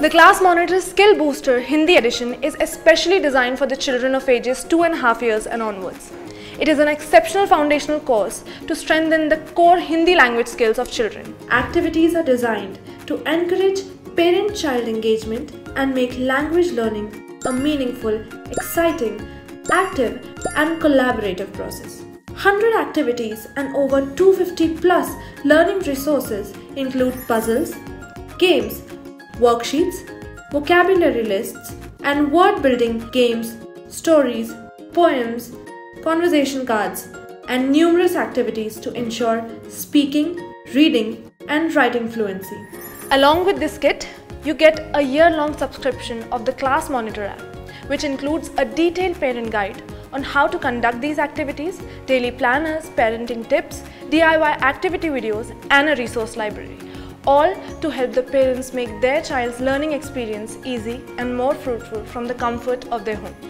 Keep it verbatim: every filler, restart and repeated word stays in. The Class Monitor Skill Booster Hindi Edition is especially designed for the children of ages two and a half years and onwards. It is an exceptional foundational course to strengthen the core Hindi language skills of children. Activities are designed to encourage parent-child engagement and make language learning a meaningful, exciting, active and collaborative process. one hundred activities and over two hundred fifty plus learning resources include puzzles, games, worksheets, vocabulary lists, and word-building games, stories, poems, conversation cards, and numerous activities to ensure speaking, reading, and writing fluency. Along with this kit, you get a year-long subscription of the Class Monitor app, which includes a detailed parent guide on how to conduct these activities, daily planners, parenting tips, D I Y activity videos, and a resource library. All to help the parents make their child's learning experience easy and more fruitful from the comfort of their home.